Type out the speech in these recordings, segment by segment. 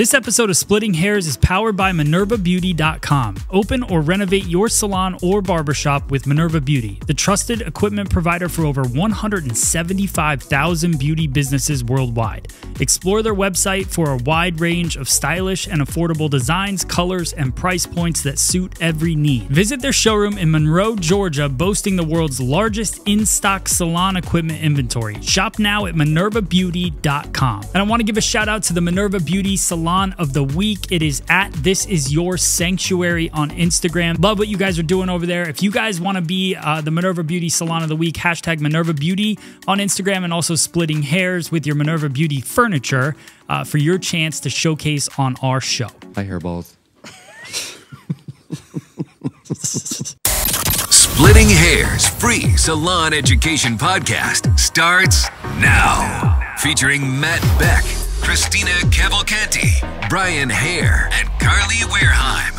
This episode of Splitting Hairs is powered by MinervaBeauty.com. Open or renovate your salon or barbershop with Minerva Beauty, the trusted equipment provider for over 175,000 beauty businesses worldwide. Explore their website for a wide range of stylish and affordable designs, colors, and price points that suit every need. Visit their showroom in Monroe, Georgia, boasting the world's largest in-stock salon equipment inventory. Shop now at MinervaBeauty.com. And I want to give a shout out to the Minerva Beauty Salon of the Week. It is at This Is Your Sanctuary on Instagram. Love what you guys are doing over there. If you guys want to be the Minerva Beauty Salon of the Week, hashtag Minerva Beauty on Instagram, and also Splitting Hairs with your Minerva Beauty furniture for your chance to showcase on our show. My hairballs. Splitting Hairs free salon education podcast starts now. Featuring Matt Beck, Christina Cavalcanti, Brian Haire, and Carly Wareheim.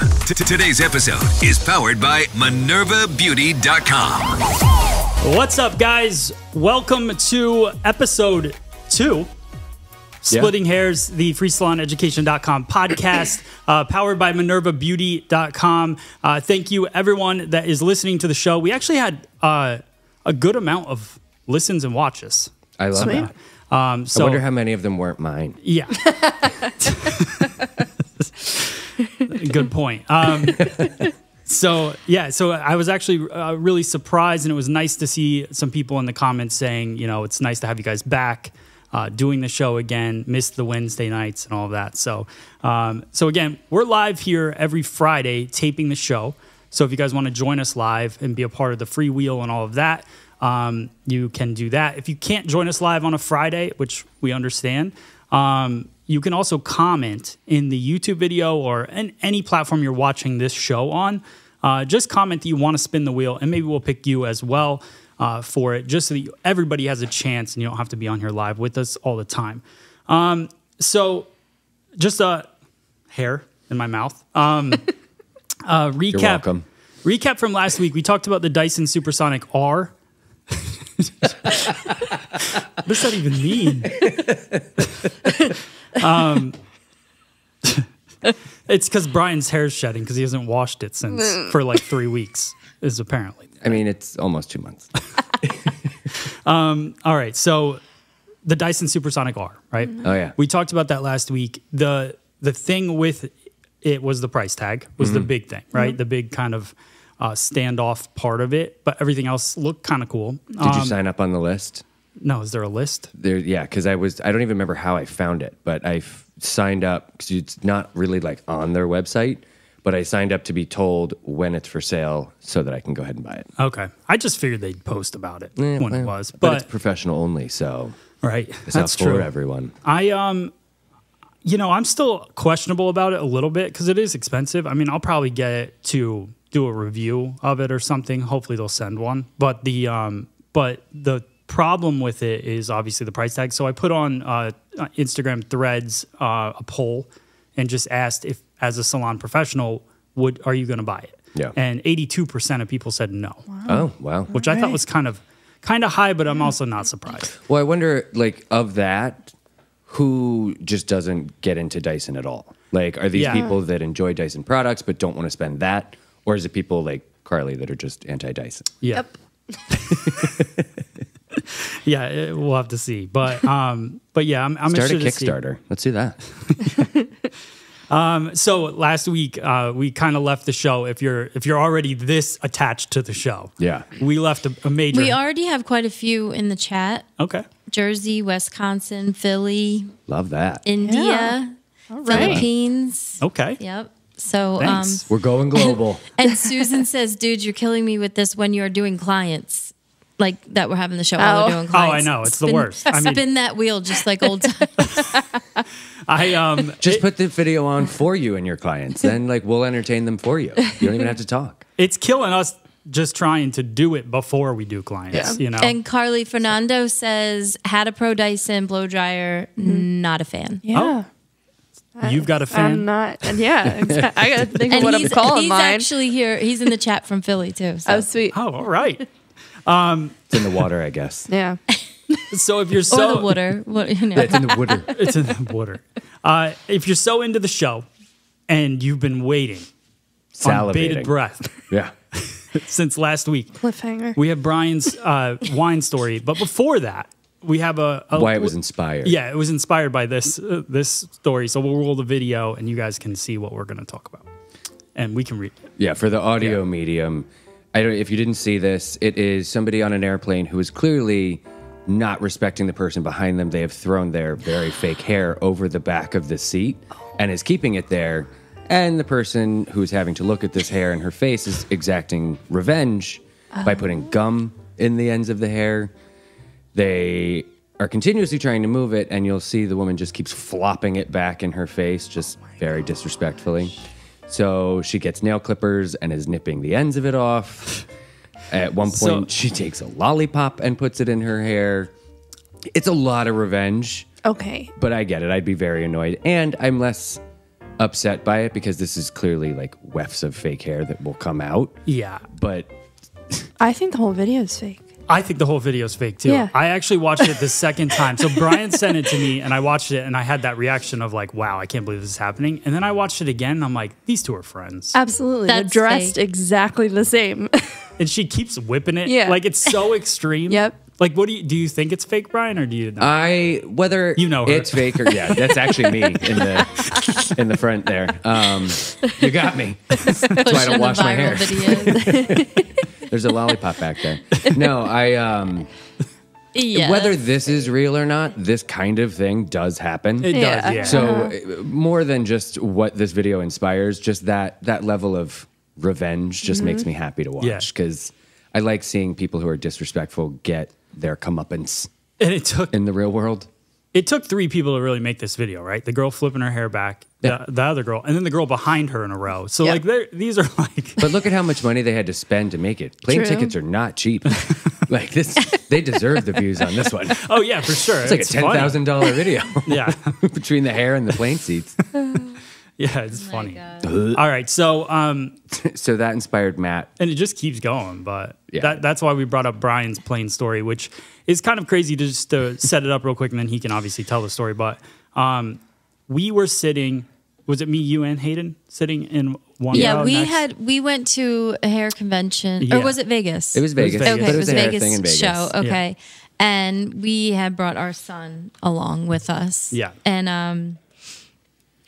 Today's episode is powered by MinervaBeauty.com. What's up, guys? Welcome to episode 2. Splitting Hairs, the freesaloneducation.com podcast, powered by MinervaBeauty.com. Thank you, everyone that is listening to the show. We actually had a good amount of listens and watches. I love that. I wonder how many of them weren't mine. Yeah. Good point. So I was actually really surprised, and it was nice to see some people in the comments saying, you know, it's nice to have you guys back. Doing the show again, missed the Wednesday nights and all of that. So, again, we're live here every Friday taping the show. So if you guys want to join us live and be a part of the free wheel and all of that, you can do that. If you can't join us live on a Friday, which we understand, you can also comment in the YouTube video or in any platform you're watching this show on. Just comment that you want to spin the wheel, and maybe we'll pick you as well. For it, just so that everybody has a chance and you don't have to be on here live with us all the time. So just a hair in my mouth. Recap. You're welcome. Recap from last week. We talked about the Dyson Supersonic R. What does that even mean? It's because Brian's hair's shedding because he hasn't washed it since for like 3 weeks is apparently. I mean, it's almost 2 months. All right. So the Dyson Supersonic R, right? Oh, yeah. We talked about that last week. The thing with it was the price tag was the big thing, right? The big kind of standoff part of it. But everything else looked kind of cool. Did you sign up on the list? No. Is there a list? There, yeah, because I don't even remember how I found it. But I signed up because it's not really like on their website. But I signed up to be told when it's for sale so that I can go ahead and buy it. Okay. I just figured they'd post about it when it was. But it's professional only, so right. It's not for everyone. You know, I'm still questionable about it a little bit because it is expensive. I mean, I'll probably get it to do a review of it or something. Hopefully they'll send one. But the the problem with it is obviously the price tag. So I put on Instagram threads a poll and just asked if, as a salon professional, are you going to buy it? Yeah. And 82% of people said no. Wow. Oh, wow. Which I thought was kind of high, but I'm also not surprised. Well, I wonder, like, of that, who just doesn't get into Dyson at all? Like, are these people that enjoy Dyson products but don't want to spend that? Or is it people like Carly that are just anti-Dyson? Yeah. Yep. Yeah, we'll have to see. But, yeah, I'm interested to see. Start a Kickstarter. Let's do that. So last week, we kind of left the show. If you're already this attached to the show, we left a major. We already have quite a few in the chat. Okay. Jersey, Wisconsin, Philly. Love that. India, Philippines. Okay. Yep. So, we're going global. And Susan says, dude, you're killing me with this when you're doing clients. Like that we're having the show while we're doing clients. Oh, I know. It's the worst. I mean, spin that wheel just like old times. Just put the video on for you and your clients. Then like we'll entertain them for you. You don't even have to talk. It's killing us just trying to do it before we do clients. Yeah. You know. And Carly Fernando says, had a Pro Dyson blow dryer, not a fan. Yeah. Oh. You've got a fan? I'm not. And yeah, I gotta think of what I'm calling mine. He's actually here. He's in the chat from Philly too. So. Oh, sweet. Oh, all right. It's in the water, I guess. Yeah. So if you're so the water, what, you know. It's in the water. It's in the water. If you're so into the show and you've been waiting on bated breath, yeah, since last week, cliffhanger. We have Brian's wine story, but before that, we have a why it was inspired. Yeah, it was inspired by this this story. So we'll roll the video, and you guys can see what we're going to talk about, and we can read it. Yeah, for the audio medium. I don't, if you didn't see this, it is somebody on an airplane who is clearly not respecting the person behind them. They have thrown their very fake hair over the back of the seat and is keeping it there. And the person who's having to look at this hair in her face is exacting revenge by putting gum in the ends of the hair. They are continuously trying to move it, and you'll see the woman just keeps flopping it back in her face, just very disrespectfully. So she gets nail clippers and is nipping the ends of it off. At one point, she takes a lollipop and puts it in her hair. It's a lot of revenge. Okay. But I get it. I'd be very annoyed. And I'm less upset by it because this is clearly like wefts of fake hair that will come out. Yeah. But I think the whole video is fake. I think the whole video is fake, too. Yeah. I actually watched it the second time. So Brian sent it to me, and I watched it, and I had that reaction of like, wow, I can't believe this is happening. And then I watched it again, and I'm like, these two are friends. Absolutely. They're dressed exactly the same. And she keeps whipping it. Yeah. Like, it's so extreme. Yep. Like, what do you think it's fake, Brian, or do you not? Whether you know her. It's fake or, yeah, that's actually me in the front there. You got me. That's why I don't wash my hair. There's a lollipop back there. No, whether this is real or not, this kind of thing does happen. It does, yeah. So more than just what this video inspires, just that level of revenge just makes me happy to watch because I like seeing people who are disrespectful get their comeuppance in the real world. It took three people to really make this video, right? The girl flipping her hair back, the other girl, and then the girl behind her in a row. So, these are like... But look at how much money they had to spend to make it. Plane tickets are not cheap. Like, this, they deserve the views on this one. Oh, yeah, for sure. It's like a $10,000 video. Yeah. Between the hair and the plane seats. Yeah, it's funny. God. All right, so... so that inspired Matt. And it just keeps going, but that's why we brought up Brian's plane story, which is kind of crazy to set it up real quick, and then he can obviously tell the story. But we were sitting... Was it me, you, and Hayden sitting in one row? We went to a hair convention. Yeah. Or was it Vegas? It was Vegas. Okay, but it was a Vegas thing in Vegas. Show. Okay. Yeah. And we had brought our son along with us. Yeah. And...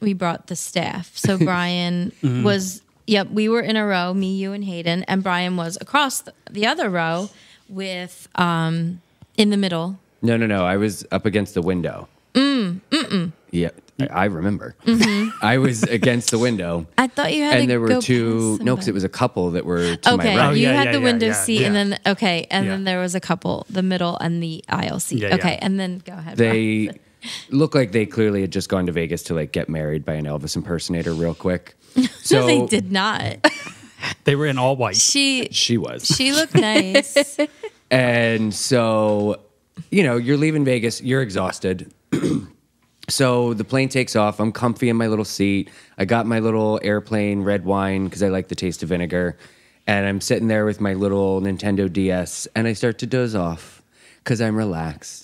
we brought the staff. So Brian was, we were in a row, me, you, and Hayden, and Brian was across the other row with, in the middle. No, I was up against the window. Yeah, I remember. I was against the window. I thought you had and there were two, no, because it was a couple that were to my right. You had the window seat. And then, then there was a couple, the middle and the aisle seat. Yeah, and then go ahead. They... Look like they clearly had just gone to Vegas to like get married by an Elvis impersonator real quick. So no, they did not. They were in all white. She was. She looked nice. And so, you're leaving Vegas. You're exhausted. So the plane takes off. I'm comfy in my little seat. I got my little airplane red wine because I like the taste of vinegar. And I'm sitting there with my little Nintendo DS. And I start to doze off because I'm relaxed.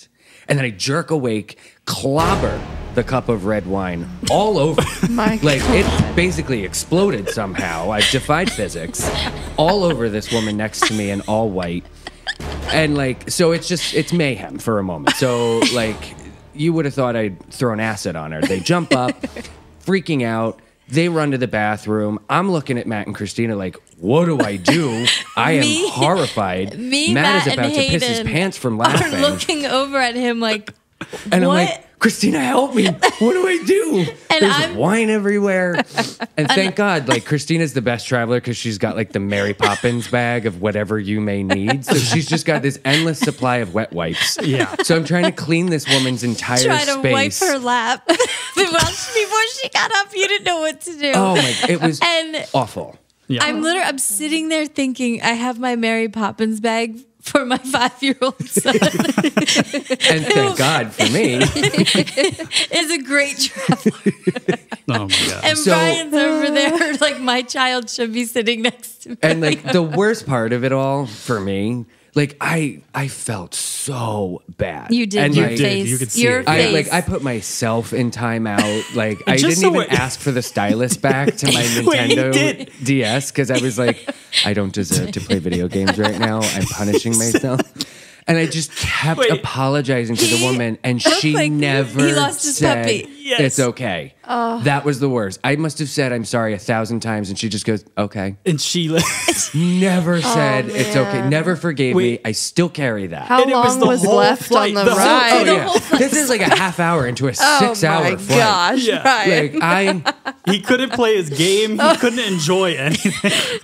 And then I jerk awake, clobber the cup of red wine all over. God. It basically exploded somehow. I've defied physics all over this woman next to me in all white. And so it's mayhem for a moment. So you would have thought I'd thrown acid on her. They jump up, freaking out. They run to the bathroom. I'm looking at Matt and Christina like, what do I do? I am horrified. Matt is about to piss his pants from laughing. I'm looking over at him like, what? And I'm like, Christina, help me. What do I do? And there's wine everywhere. And thank God, Christina's the best traveler because she's got the Mary Poppins bag of whatever you may need. So she's just got this endless supply of wet wipes. Yeah. So I'm trying to clean this woman's entire space. Trying to wipe her lap. Before she got up, you didn't know what to do. Oh my! It was awful. Yeah. I'm sitting there thinking, I have my Mary Poppins bag for my 5-year-old son. And thank God for me. It's a great traveler. Oh my God! And Brian's over there, my child should be sitting next to me. And the worst part of it all for me Like I felt so bad. You did. And your like, face. You could see your face. I put myself in timeout. Like I didn't even ask for the stylus back to my Nintendo DS because I was like, I don't deserve to play video games right now. I'm punishing myself. And I just kept apologizing to the woman, and she never he lost his said, puppy. Yes. It's okay. That was the worst. I must have said, I'm sorry 1,000 times, and she just goes, okay. And she never said, it's okay. Never forgave me. I still carry that. How long was left on the ride? This is like a half hour into a 6-hour flight. Oh, my gosh, Ryan. Like, he couldn't play his game. He couldn't enjoy anything.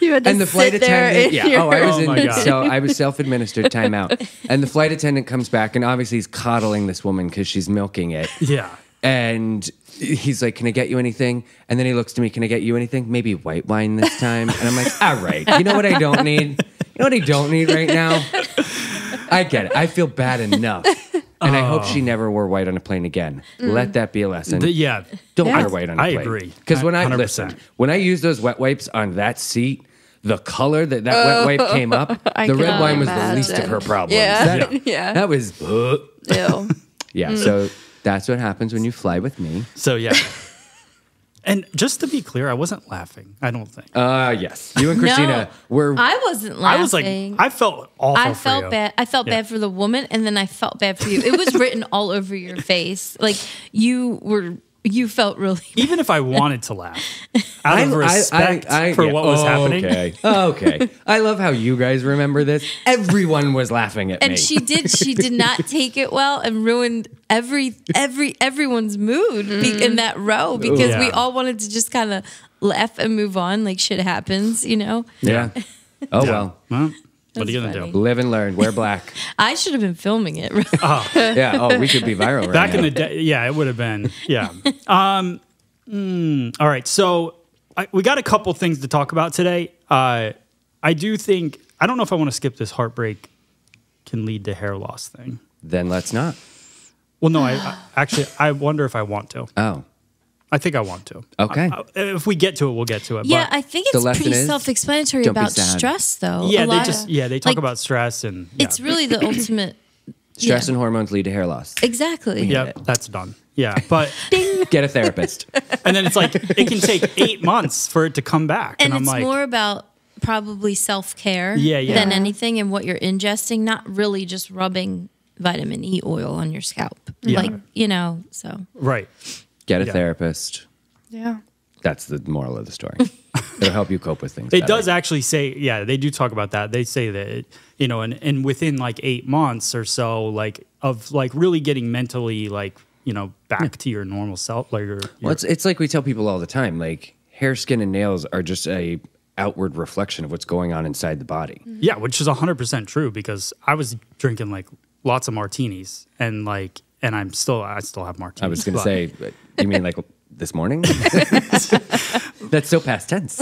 You had to and the flight attendant, I was self-administered timeout. And the flight attendant comes back, and obviously he's coddling this woman because she's milking it. Yeah. And he's like, can I get you anything? And then he looks to me, can I get you anything? Maybe white wine this time. And I'm like, all right. You know what I don't need? You know what I don't need right now? I get it. I feel bad enough. And I hope she never wore white on a plane again. Let that be a lesson. Don't wear white on a plane. I agree. Because when I use those wet wipes on that seat, the color that wet wipe came up, the red wine was the least of her problems. Yeah. That was... Ew. Yeah, so... That's what happens when you fly with me. So, yeah. And just to be clear, I wasn't laughing, I don't think. Yes. You and Christina were... I wasn't laughing. I was like, I felt awful for you. Bad. I felt bad for the woman, and then I felt bad for you. It was written all over your face. Like, you felt really bad. Even if I wanted to laugh, out of respect for what was happening. Okay. Okay. I love how you guys remember this. Everyone was laughing at me. And she did not take it well and ruined everyone's mood in that row because we all wanted to just kind of laugh and move on, like shit happens, you know? Yeah. Oh, well. What are you going to do? Live and learn. Wear black. I should have been filming it. Right? Yeah. Oh, we could be viral right Back now. In the day. Yeah, it would have been. Yeah. All right. So we got a couple things to talk about today. I do think, I don't know if I want to skip this heartbreak can lead to hair loss thing. Then let's not. Well, no, I wonder if I want to. Oh. I think I want to. Okay. If we get to it, we'll get to it. Yeah, but I think it's pretty self-explanatory about stress, though. Yeah, they talk about stress. And it's really the ultimate. Stress and hormones lead to hair loss. Exactly. Yeah, that's done. Yeah, but get a therapist. And then it's like, it can take 8 months for it to come back. And it's more about probably self-care than anything and what you're ingesting, not really just rubbing vitamin E oil on your scalp. Yeah. Like, you know, so. Right. Get a therapist. Yeah. That's the moral of the story. It'll help you cope with things. It does actually say, yeah, they do talk about that. They say that, you know, and within like 8 months or so, like of like really getting mentally like, you know, back to your normal self. Like your, well, it's like we tell people all the time, like hair, skin, and nails are just a outward reflection of what's going on inside the body. Mm-hmm. Yeah, which is 100% true because I was drinking like lots of martinis and like, and I still have martinis. I was going to say, you mean like this morning? That's so past tense.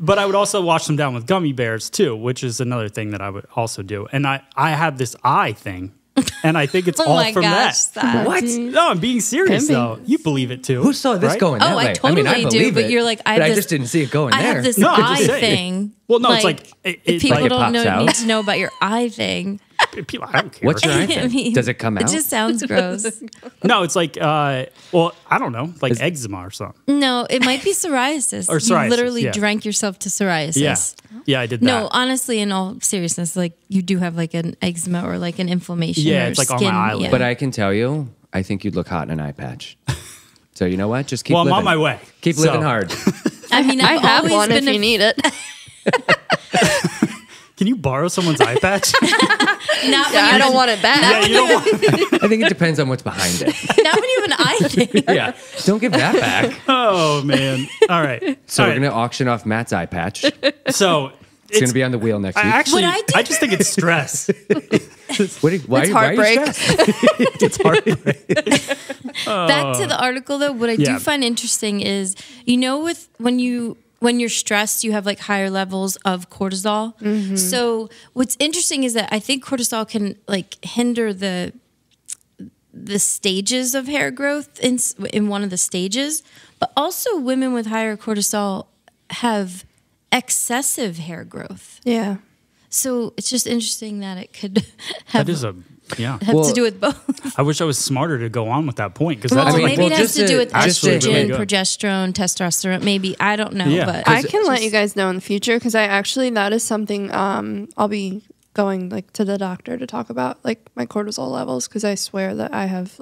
But I would also wash them down with gummy bears too, which is another thing that I would also do. And I have this eye thing, and I think it's all from that. What? No, I'm being serious though. You believe it too? Who saw this going that way? I totally do. But you're like, I just didn't see it going there. I have this eye thing. Well, no, it's like people need to know about your eye thing. People, I don't care. What's your answer? I mean, does it come out? It just sounds gross. No, it's like, well, I don't know, like eczema or something. No, it might be psoriasis. Or psoriasis. You literally drank yourself to psoriasis. Yeah. Yeah, I did that. No, honestly, in all seriousness, like you do have like an eczema or like an inflammation. Yeah, it's like skin, on my eyelid. Yeah. But I can tell you, I think you'd look hot in an eye patch. So you know what? Just keep living. Well, I'm on my way. Keep living hard. I mean, I have one if you need it. Can you borrow someone's eye patch? I don't want it back. Yeah, you don't want I think it depends on what's behind it. Not when you have an eye thing. Yeah, don't give that back. Oh, man. All right. So we're going to auction off Matt's eye patch. So it's going to be on the wheel next week. Actually, I just think it's stress. It's heartbreak. Why are you stressed? It's heartbreak. Back to the article, though. What I do find interesting is, you know, when you're stressed, you have like higher levels of cortisol. Mm-hmm. So what's interesting is that I think cortisol can like hinder the stages of hair growth in one of the stages, but also women with higher cortisol have excessive hair growth. Yeah. So it's just interesting that it could have, to do with both. I wish I was smarter to go on with that point, because maybe it has to do with estrogen, progesterone, testosterone. Maybe, I don't know. Yeah. But I can let you guys know in the future, because I actually, that is something I'll be going to the doctor to talk about, my cortisol levels, because I swear that I have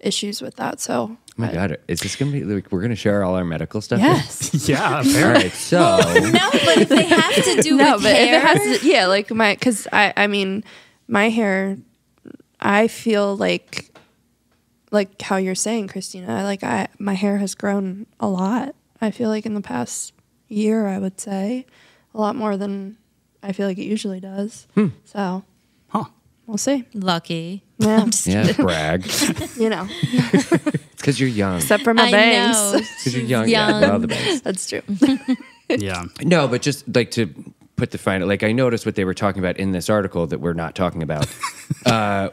issues with that. So. Oh my God, is this going to be, we're going to share all our medical stuff? Yes. Yeah, apparently. All right, so. No, but if they have to do with hair. If it has to, yeah, because I mean, my hair, I feel like how you're saying, Christina, my hair has grown a lot. I feel like in the past year, I would say, a lot more than I feel like it usually does. Hmm. So. Huh. We'll see. Lucky. Yeah, brag. You know. Because you're young. Except for my bangs. Because you're young. Yeah, the bangs. That's true. Yeah. No, but just to put the final, I noticed what they were talking about in this article that we're not talking about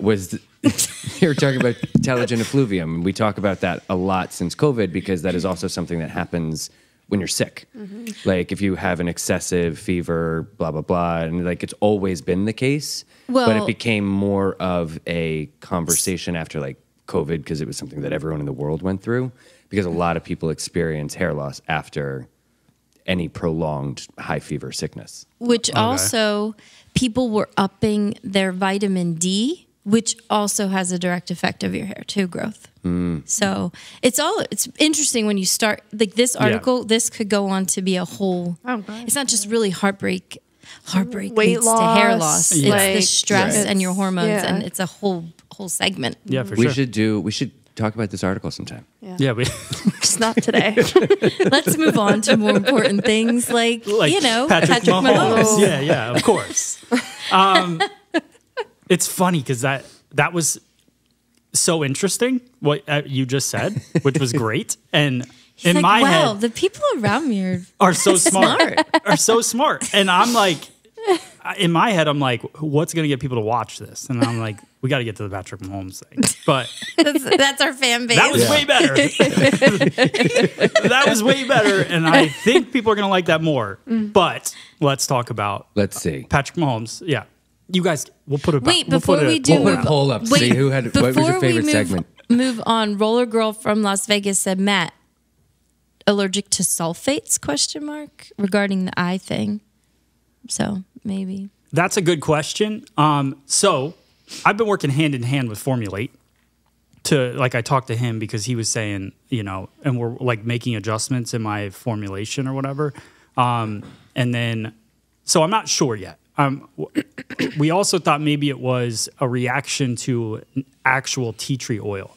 was they were talking about telogen effluvium. And we talk about that a lot since COVID, because that is also something that happens when you're sick. Mm-hmm. If you have an excessive fever, blah, blah, blah. And it's always been the case. Well, but it became more of a conversation after COVID, because it was something that everyone in the world went through, because a lot of people experience hair loss after any prolonged high fever sickness. Which also, people were upping their vitamin D, which also has a direct effect of your hair too, growth. Mm. So it's interesting when you start, this article, this could go on to be a whole, it's not just really heartbreak leads to hair loss. Yeah. It's the stress and your hormones, and it's a whole segment. Yeah, for sure. We should talk about this article sometime. Yeah, it's not today. Let's move on to more important things, Patrick Mahomes. Yeah, of course. It's funny, because that was so interesting what you just said, which was great. And he's in my wow, head, the people around me are so smart. And I'm in my head, I'm like, what's going to get people to watch this? And I'm like, we got to get to the Patrick Mahomes thing. But that's our fan base. That was way better. That was way better. And I think people are going to like that more. Mm. But let's talk about. Let's see. Patrick Mahomes. Yeah. You guys, we'll put it back. Wait, before we do. We'll put a poll up to see who had, what was your favorite segment. Move on. Roller Girl from Las Vegas said, Matt, allergic to sulfates, ? Regarding the eye thing. So maybe. That's a good question. So I've been working hand in hand with Formulate to, I talked to him because he was saying, and we're making adjustments in my formulation or whatever. And then, so I'm not sure yet. We also thought maybe it was a reaction to actual tea tree oil.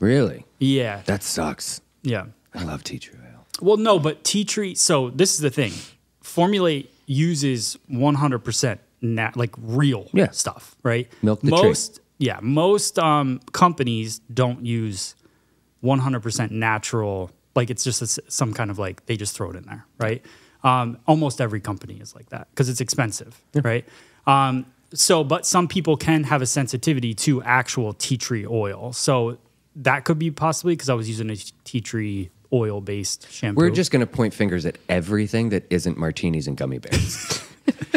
Really? Yeah. That sucks. Yeah. I love tea tree oil. Well, no, but tea tree, so this is the thing. Formulate uses 100% real stuff, right? Milk the tree. Yeah, most companies don't use 100% natural. It's just some kind of they just throw it in there, right? Almost every company is like that because it's expensive, right? But some people can have a sensitivity to actual tea tree oil. So that could be possibly because I was using a tea tree oil-based shampoo. We're just going to point fingers at everything that isn't martinis and gummy bears.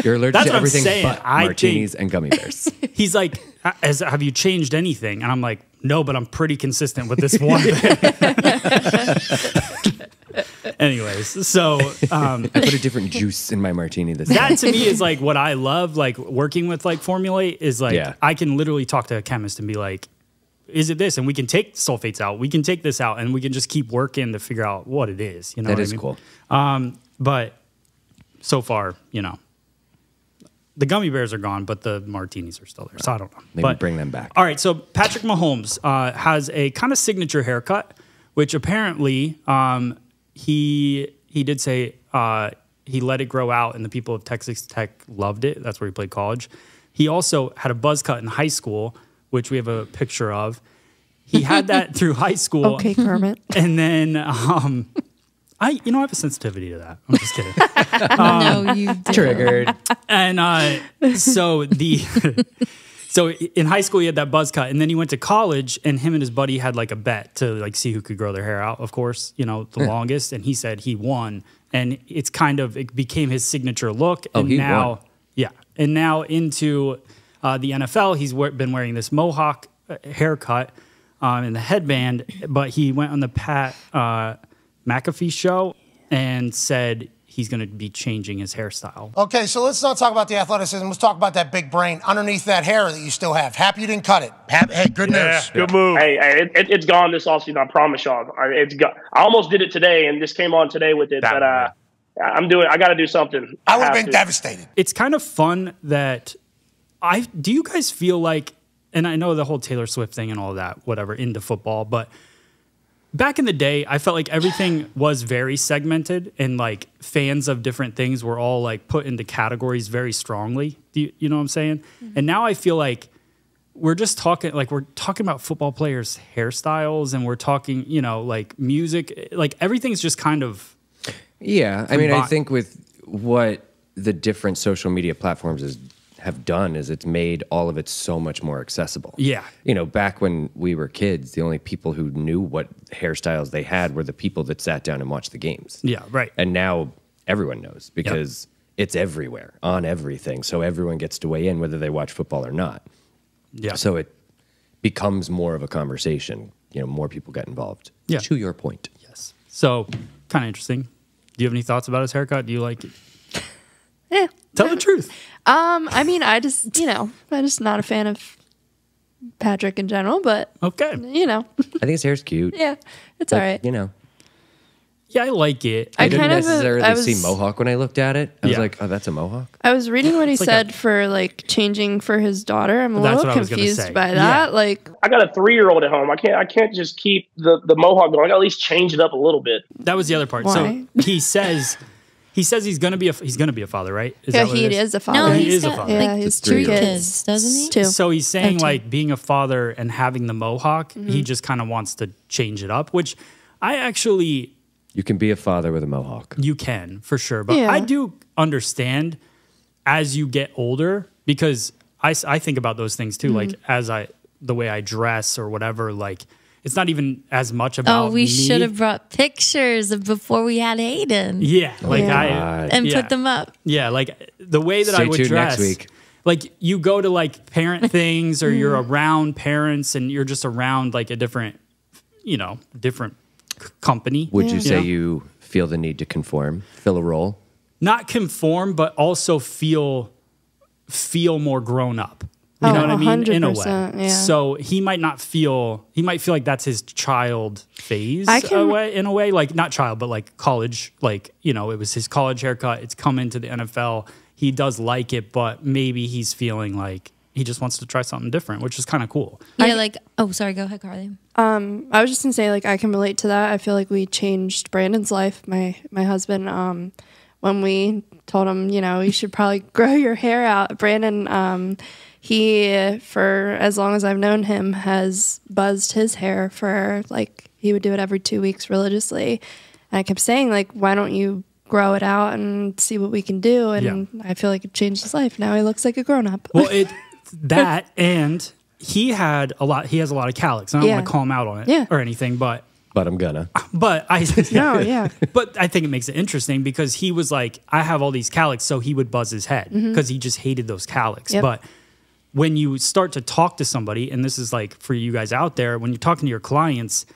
You're allergic to everything but martinis and gummy bears. He's like, have you changed anything? And I'm like, no, but I'm pretty consistent with this one thing. Anyways, so I put a different juice in my martini this time. That to me is what I love, working with Formulate is I can literally talk to a chemist and be like, is it this? And we can take sulfates out. We can take this out, and we can just keep working to figure out what it is. You know, that is cool. But so far, the gummy bears are gone, but the martinis are still there. So I don't know. Maybe bring them back. All right. So Patrick Mahomes has a kind of signature haircut, which apparently he did say he let it grow out, and the people of Texas Tech loved it. That's where he played college. He also had a buzz cut in high school, which we have a picture of. He had that through high school. Okay, Kermit. And then, I have a sensitivity to that. I'm just kidding. No, you didn't. Triggered. And so in high school, he had that buzz cut. And then he went to college, and him and his buddy had a bet to see who could grow their hair out, of course, the longest. And he said he won. And it became his signature look. And he now won. Yeah. And now into the NFL, he's been wearing this mohawk haircut and the headband, but he went on the Pat McAfee show and said he's going to be changing his hairstyle. Okay, so let's not talk about the athleticism. Let's talk about that big brain underneath that hair that you still have. Happy you didn't cut it. Hey, good news. Good move. Hey, it's gone this offseason, I promise y'all. It's gone. I almost did it today, and this came on today with it, but I got to do something. I would have been devastated. It's kind of fun that do you guys feel like, and I know the whole Taylor Swift thing and all that, whatever, into football, but back in the day, I felt like everything was very segmented and like fans of different things were all like put into categories very strongly. You know what I'm saying? Mm-hmm. And now I feel like we're just talking, like we're talking about football players' hairstyles and we're talking, you know, like music, like everything's just kind of... Yeah, I mean, I think with what the different social media platforms have done is it's made all of it so much more accessible. Yeah. You know, back when we were kids, the only people who knew what hairstyles they had were the people that sat down and watched the games. Yeah, right. And now everyone knows because it's everywhere, on everything. So everyone gets to weigh in whether they watch football or not. Yeah. So it becomes more of a conversation. You know, more people get involved. Yeah. To your point. Yes. So kind of interesting. Do you have any thoughts about his haircut? Do you like it? Yeah. Tell the truth. I mean, I just, you know, I'm just not a fan of Patrick in general, but, okay, you know. I think his hair's cute. Yeah, it's all right. You know. Yeah, I like it. I didn't necessarily see mohawk when I looked at it. I was like, oh, that's a mohawk? I was reading what he said for, like, changing for his daughter. I'm a little confused by that. Yeah. Like, I got a 3-year-old at home. I can't just keep the mohawk going. I gotta at least change it up a little bit. That was the other part. Why? So he says he's gonna be a father, right? Is that what it is? Is a father. No, he is a father. Yeah, he's 2 kids, doesn't he? 2. So he's saying, like, being a father and having the mohawk, he just kind of wants to change it up, which I actually... You can be a father with a mohawk. You can, for sure. But I do understand as you get older, because I think about those things too. Like the way I dress or whatever, like it's not even as much about me. Should have brought pictures of before we had Aiden. Yeah. Like put them up. Yeah. Like the way that I would dress. Next week. Like you go to like parent things or you're around parents and you're just around like a different, you know, company. Would you say you feel the need to conform, fill a role? Not conform, but also feel more grown up. You know what I mean? In a way. Yeah. So he might not feel, he might feel like that's his child phase in a way. Like not child, but like college. Like, you know, it was his college haircut. It's come into the NFL. He does like it, but maybe he's feeling like he just wants to try something different, which is kind of cool. Yeah, like, oh, sorry, go ahead, Carly. I was just going to say, like, I can relate to that. I feel like we changed Brandon's life, my husband, when we told him, you know, you should probably grow your hair out. Brandon, he, for as long as I've known him, has buzzed his hair for, like, he would do it every 2 weeks religiously. And I kept saying, like, why don't you grow it out and see what we can do? And I feel like it changed his life. Now he looks like a grown-up. Well, it... That and he has a lot of cowlicks. And I don't want to call him out on it or anything, but I'm gonna. But I But I think it makes it interesting because he was like, I have all these cowlicks, so he would buzz his head because he just hated those cowlicks. Yep. But when you start to talk to somebody, and this is like for you guys out there, when you're talking to your clients,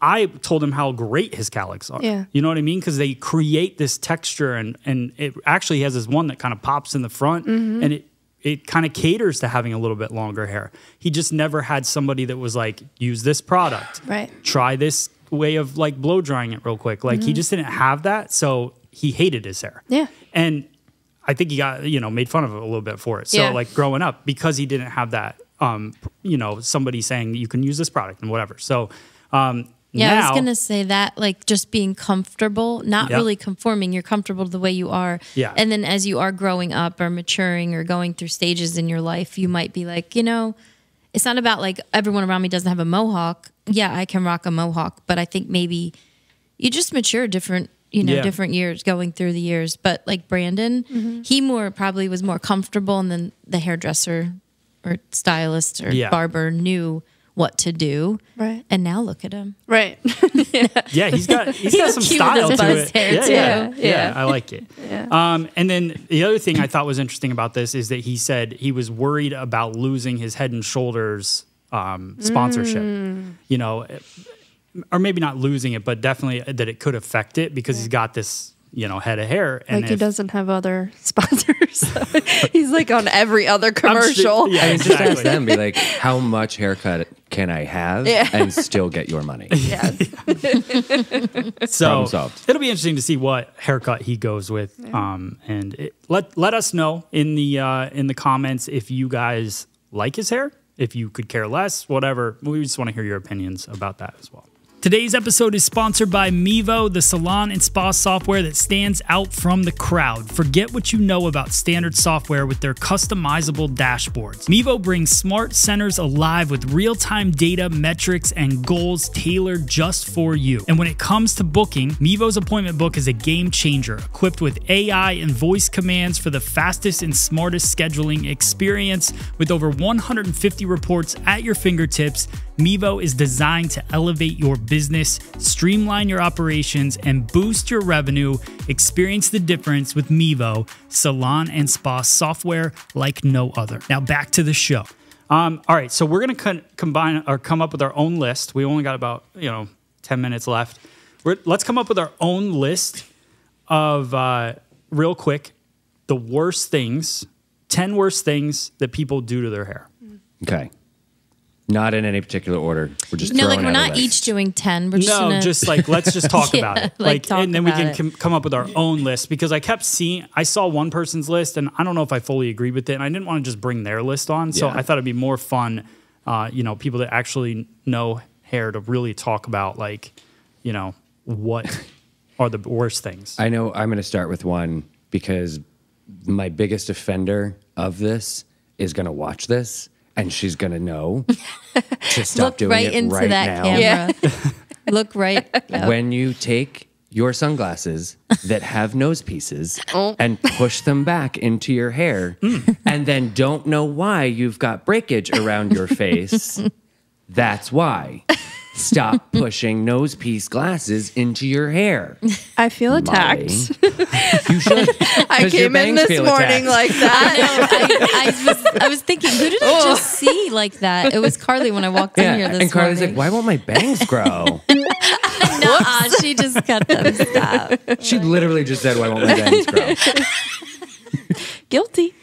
I told him how great his cowlicks are. Yeah. You know what I mean? Because they create this texture, and it actually has this one that kind of pops in the front, and it kind of caters to having a little bit longer hair. He just never had somebody that was like, use this product, try this way of like blow drying it real quick. Like he just didn't have that. So he hated his hair. Yeah. And I think he got, you know, made fun of it a little bit for it. So like growing up, because he didn't have that, you know, somebody saying you can use this product and whatever. So, yeah, I was going to say that, like, just being comfortable, not really conforming. You're comfortable to the way you are. Yeah. And then as you are growing up or maturing or going through stages in your life, you might be like, you know, it's not about, like, everyone around me doesn't have a mohawk. Yeah, I can rock a mohawk. But I think maybe you just mature different, you know, different years, going through the years. But, like, Brandon, he probably was more comfortable, and then the hairdresser or stylist or barber knew what to do. Right. And now look at him. Right. Yeah. Yeah, he's got some style to it. Yeah, I like it. Yeah. And then the other thing I thought was interesting about this is that he said he was worried about losing his Head and Shoulders sponsorship. You know, or maybe not losing it, but definitely that it could affect it because he's got this, you know, head of hair. And like he doesn't have other sponsors. So he's like on every other commercial. Yeah, exactly. Just ask them, be like, how much haircut can I have and still get your money? Yes. So it'll be interesting to see what haircut he goes with. Yeah. And let us know in the comments if you guys like his hair, if you could care less, whatever. We just want to hear your opinions about that as well. Today's episode is sponsored by Mevo, the salon and spa software that stands out from the crowd. Forget what you know about standard software with their customizable dashboards. Mevo brings smart centers alive with real-time data, metrics, and goals tailored just for you. And when it comes to booking, Mevo's appointment book is a game changer, equipped with AI and voice commands for the fastest and smartest scheduling experience. With over 150 reports at your fingertips, Mevo is designed to elevate your business, streamline your operations, and boost your revenue. Experience the difference with Mevo, salon and spa software like no other. Now back to the show. All right, so we're going to combine or come up with our own list. We only got about 10 minutes left. Let's come up with our own list of real quick the worst things, 10 worst things that people do to their hair. Okay. Not in any particular order. We're just we're not each doing 10. We're just let's just talk about it. And then we can come up with our own list, because I kept seeing, I saw one person's list and I don't know if I fully agreed with it, and I didn't want to just bring their list on. So I thought it'd be more fun, you know, people that actually know hair to really talk about like, you know, what are the worst things. I know I'm going to start with one because my biggest offender of this is going to watch this. And she's going to know to stop doing it right now. Yeah. Look right up. When you take your sunglasses that have nose pieces and push them back into your hair and then don't know why you've got breakage around your face, that's why. Stop pushing nose piece glasses into your hair. I feel attacked. You should. I came in this morning like that. I know. I was thinking, who did I just see like that? It was Carly when I walked in here this morning. And Carly's like, why won't my bangs grow? No, she just cut them. Stop. She literally just said, why won't my bangs grow? Guilty.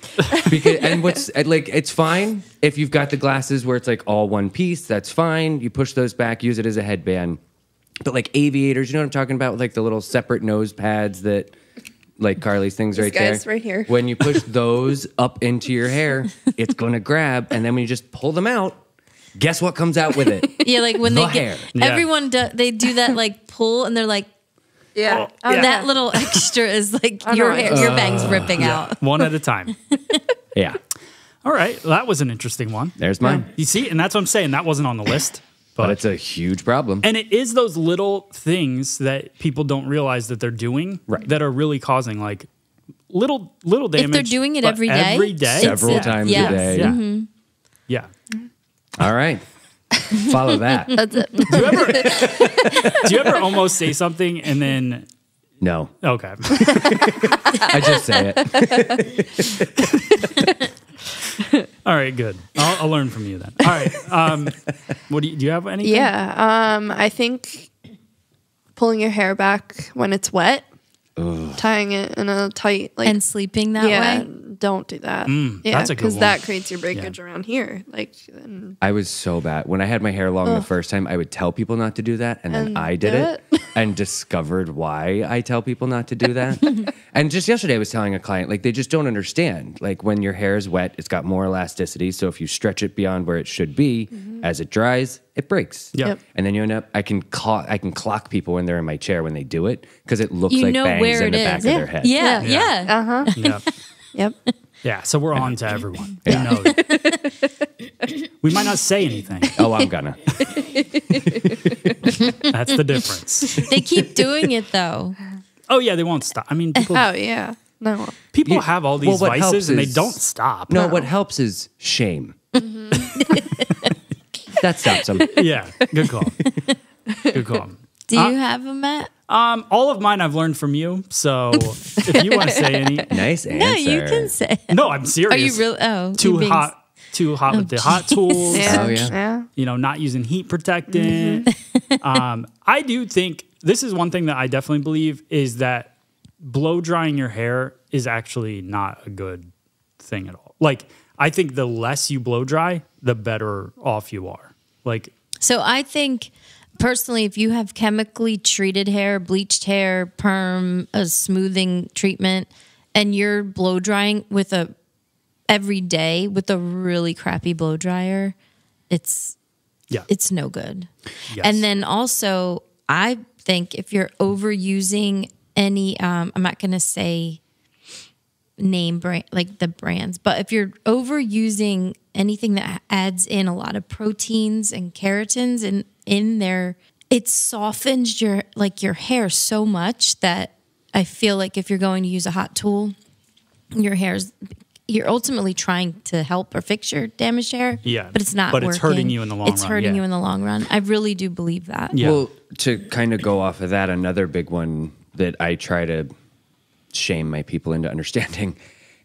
Because, and what's like, it's fine if you've got the glasses where it's like all one piece, that's fine. You push those back, use it as a headband. But like aviators, you know what I'm talking about? Like the little separate nose pads that, like Carly's things right there. Right here. When you push those up into your hair, it's going to grab. And then when you just pull them out, guess what comes out with it? Yeah, like when they get, everyone, they do that like pull and they're like, yeah. Oh, yeah, that little extra is like your bangs ripping out. One at a time. Yeah. All right. Well, that was an interesting one. There's mine. You see, and that's what I'm saying. That wasn't on the list. But it's a huge problem. And it is those little things that people don't realize that they're doing that are really causing like little damage. If they're doing it every day. Every day. Several times a day. Yeah. Mm-hmm. All right. Follow that. That's it. Do you ever almost say something and then... No. Okay. I just say it. All right, good. I'll learn from you then. All right. What do you have anything? Yeah. I think pulling your hair back when it's wet, tying it in a tight... like, and sleeping that way? Don't do that. That's a good one. Because that creates your breakage around here. Like, I was so bad. When I had my hair long the first time, I would tell people not to do that, and then I did it and discovered why I tell people not to do that. And just yesterday I was telling a client, like, they just don't understand. Like, when your hair is wet, it's got more elasticity, so if you stretch it beyond where it should be, as it dries, it breaks. Yep. And then you end up, I can clock people when they're in my chair when they do it, because it looks like bangs in the back of their head. Yeah, yeah. Yep. Yeah, so we're on to everyone. Yeah. You know that. We might not say anything. Oh, I'm gonna. That's the difference. They keep doing it though. Oh yeah, they won't stop. I mean, people, people have all these vices and they don't stop. No, what helps is shame. That stops them. Yeah, good call. Good call. Do you have them, Matt? All of mine I've learned from you, so if you want to say any. Nice answer. No, you can say. No, I'm serious. Are you really? Oh. Too hot with the hot tools. Yeah. Oh, yeah. You know, not using heat protectant. Mm-hmm. I do think this is one thing that I definitely believe is that blow drying your hair is actually not a good thing at all. Like, I think the less you blow dry, the better off you are. Like, so I think... Personally, if you have chemically treated hair, bleached hair, perm, a smoothing treatment, and you're blow drying with a every day with a really crappy blow dryer, it's no good. Yes. And then also, I think if you're overusing any, I'm not going to say name brand like the brands, but if you're overusing anything that adds in a lot of proteins and keratins and in there, it softens your hair so much that I feel like if you're going to use a hot tool, you're ultimately trying to help or fix your damaged hair. Yeah, but it's not. But it's hurting you in the long run. It's hurting you in the long run. I really do believe that. Yeah. Well, to kind of go off of that, another big one that I try to shame my people into understanding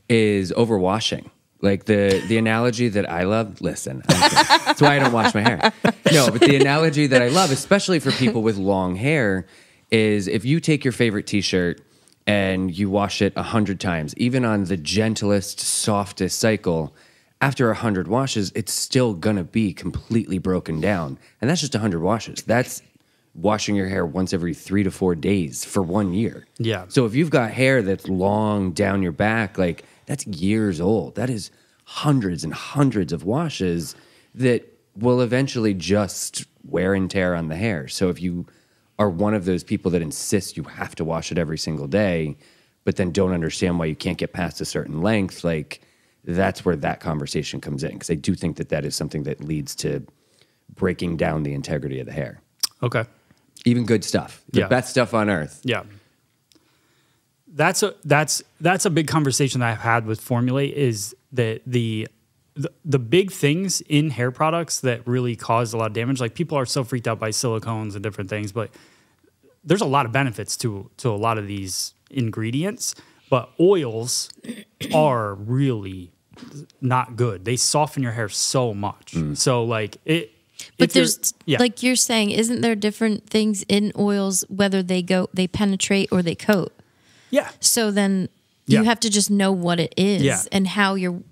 is overwashing. Like the analogy that I love, listen, that's why I don't wash my hair. No, but the analogy that I love, especially for people with long hair, is if you take your favorite t-shirt and you wash it 100 times, even on the gentlest, softest cycle, after 100 washes, it's still gonna be completely broken down. And that's just 100 washes. That's washing your hair once every 3 to 4 days for 1 year. Yeah. So if you've got hair that's long down your back, like, that's years old. That is hundreds and hundreds of washes that will eventually just wear and tear on the hair. So if you are one of those people that insists you have to wash it every single day, but then don't understand why you can't get past a certain length, like, that's where that conversation comes in. Because I do think that that is something that leads to breaking down the integrity of the hair. Okay. Even good stuff. The best stuff on earth. Yeah. That's a big conversation that I've had with Formulate, is that the big things in hair products that really cause a lot of damage. Like, people are so freaked out by silicones and different things, but there's a lot of benefits to a lot of these ingredients. But oils are really not good. They soften your hair so much. Mm. So like it. But there's, like you're saying, isn't there different things in oils, whether they penetrate or they coat? Yeah. So then you have to just know what it is and how you're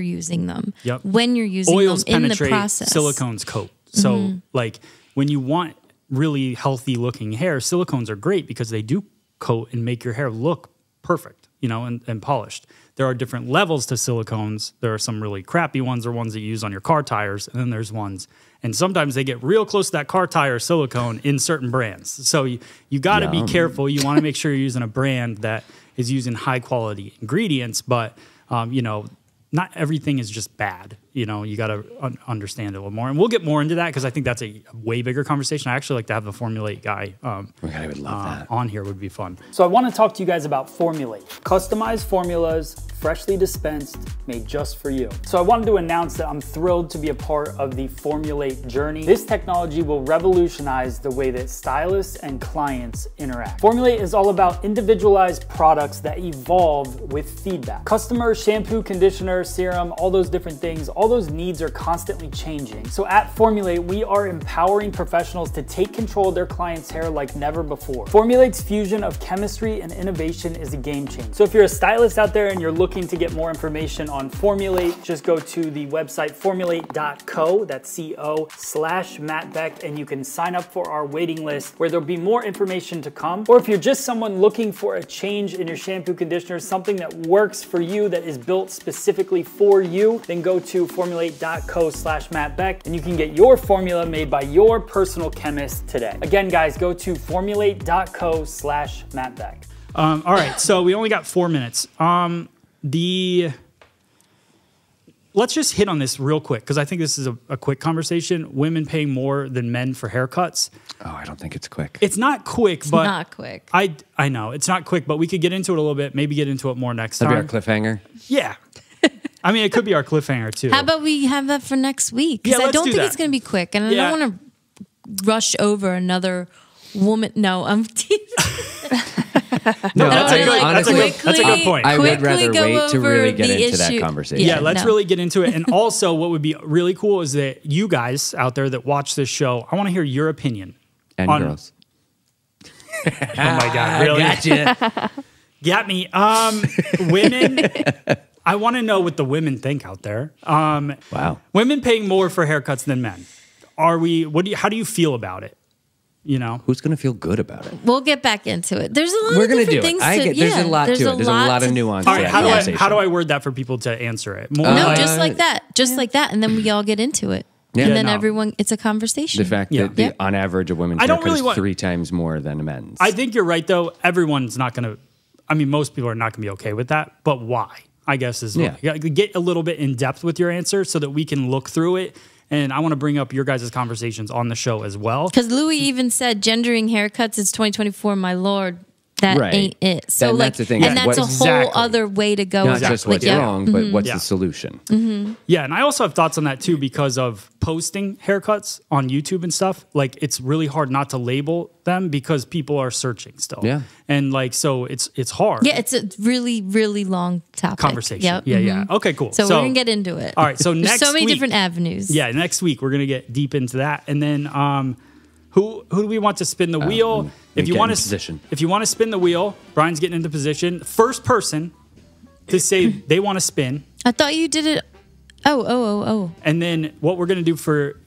using them, when you're using them in the process. Oils penetrate, silicones coat. So like, when you want really healthy looking hair, silicones are great because they do coat and make your hair look perfect, you know, and polished. There are different levels to silicones. There are some really crappy ones, or ones that you use on your car tires, and then there's ones. And sometimes they get real close to that car tire silicone in certain brands. So you got to be careful. You want to make sure you're using a brand that is using high quality ingredients, but you know, not everything is just bad. You know, you got to understand it a little more. And we'll get more into that, because I think that's a way bigger conversation. I actually like to have the Formulate guy I would love that. On here would be fun. So I want to talk to you guys about Formulate. Customized formulas, freshly dispensed, made just for you. So I wanted to announce that I'm thrilled to be a part of the Formulate journey. This technology will revolutionize the way that stylists and clients interact. Formulate is all about individualized products that evolve with feedback. Customer, shampoo, conditioner, serum, all those different things, all those needs are constantly changing. So at Formulate, we are empowering professionals to take control of their clients' hair like never before. Formulate's fusion of chemistry and innovation is a game changer. So if you're a stylist out there and you're looking to get more information on Formulate, just go to the website formulate.co, that's co/Matt Beck, and you can sign up for our waiting list, where there'll be more information to come. Or if you're just someone looking for a change in your shampoo, conditioner, something that works for you, that is built specifically for you, then go to formulate.co/Matt Beck, and you can get your formula made by your personal chemist today. Again, guys, go to formulate.co/Matt Beck. All right, so we only got 4 minutes. Let's just hit on this real quick, because I think this is a quick conversation. Women paying more than men for haircuts. Oh, I don't think it's quick. It's not quick, but... It's not quick. I know, it's not quick, but we could get into it a little bit, maybe get into it more next time. That'd be our cliffhanger. Yeah. I mean, it could be our cliffhanger too. How about we have that for next week? Because yeah, I don't think it's going to be quick, and I don't want to rush over another woman. No, I'm teasing. No, that's a good point. I would rather wait to really get into that conversation. Yeah, let's really get into it. And also, what would be really cool is that you guys out there that watch this show, I want to hear your opinion. And girls. Oh my God, really? Gotcha. Got me. Women, I want to know what the women think out there. Wow. Women paying more for haircuts than men. Are we, how do you feel about it? You know, who's going to feel good about it? We'll get back into it. There's a lot of different things. There's a lot to it. There's a lot of nuance. All right, how do I word that for people to answer it? Just like that. And then we all get into it. Yeah. And then everyone, it's a conversation. The fact that on average a woman's haircut is 3 times more than a men's. I think you're right, though. Everyone's not going to, I mean, most people are not going to be okay with that. But why? I guess is get a little bit in depth with your answer so that we can look through it. And I want to bring up your guys' conversations on the show as well. Because Louis even said, gendering haircuts, it's 2024, my lord. That ain't it. So then that's the thing. And that's a whole other way to go. Not just what's wrong, but what's the solution. Mm-hmm. Yeah, and I also have thoughts on that too because of posting haircuts on YouTube and stuff. Like, it's really hard not to label them because people are searching still. Yeah. And like, so it's hard. Yeah, it's a really, really long topic. Conversation. Yep. Yeah, yeah. Okay, cool. So we're going to get into it. All right, so next week. So many different avenues. Yeah, next week we're going to get deep into that. And then... Who do we want to spin the wheel? If you want to spin the wheel, Brian's getting into position. First person to say they want to spin. I thought you did it. Oh. And then what we're gonna do for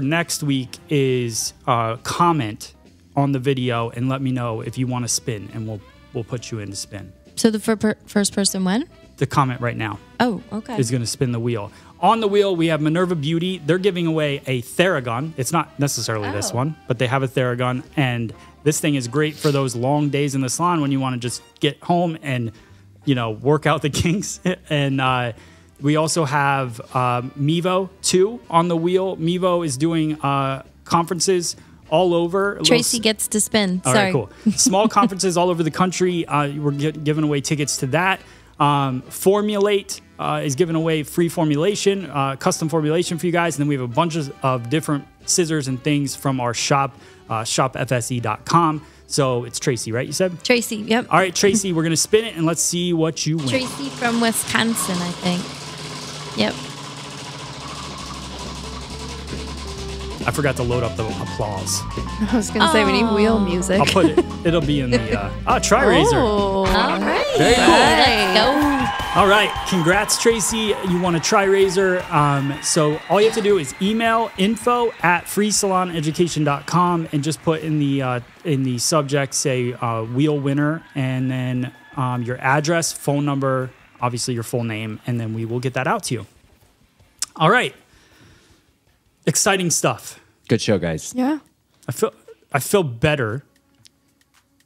next week is comment on the video and let me know if you want to spin, and we'll put you in to spin. So the first person when? The comment right now. Oh, okay. Is gonna spin the wheel. On the wheel, we have Minerva Beauty. They're giving away a Theragun. It's not necessarily this one, but they have a Theragun. And this thing is great for those long days in the salon when you want to just get home and, you know, work out the kinks. And we also have Mevo, too, on the wheel. Mevo is doing conferences all over. Tracy gets to spin. All right, cool. Small conferences all over the country. We're giving away tickets to that. Formulate is giving away free formulation, custom formulation for you guys. And then we have a bunch of different scissors and things from our shop, shopfse.com. So it's Tracy, right? You said? Tracy, yep. All right, Tracy, we're going to spin it and let's see what you win. Tracy from Wisconsin, I think. Yep. I forgot to load up the applause. I was going to say, we need wheel music. I'll put it. It'll be in the... TriRazor. All right. Very cool. Let's go. All right. Congrats, Tracy. You won a TriRazor. So all you have to do is email info@freesaloneducation.com and just put in the subject, say, wheel winner, and then your address, phone number, obviously your full name, and then we will get that out to you. All right. Exciting stuff. Good show, guys. Yeah. I feel better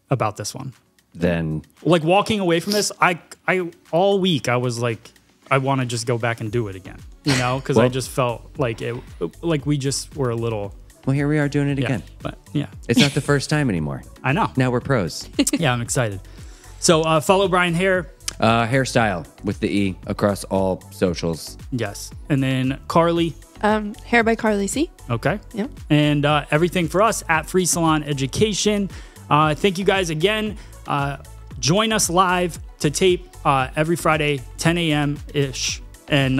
about this one. Then like walking away from this, I all week I was like, I want to just go back and do it again. You know, because I just felt like it, like we just were a little. Well, here we are doing it again. But yeah. It's not the first time anymore. I know. Now we're pros. Yeah, I'm excited. So follow Brian Haire. Hairstyle with the E across all socials. Yes. And then Carly. Hair by Carly C. Okay. Yeah. And everything for us at Free Salon Education. Thank you guys again. Join us live to tape every Friday, 10 a.m. ish. And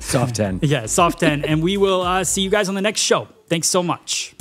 soft 10. Yeah, soft 10. And we will see you guys on the next show. Thanks so much.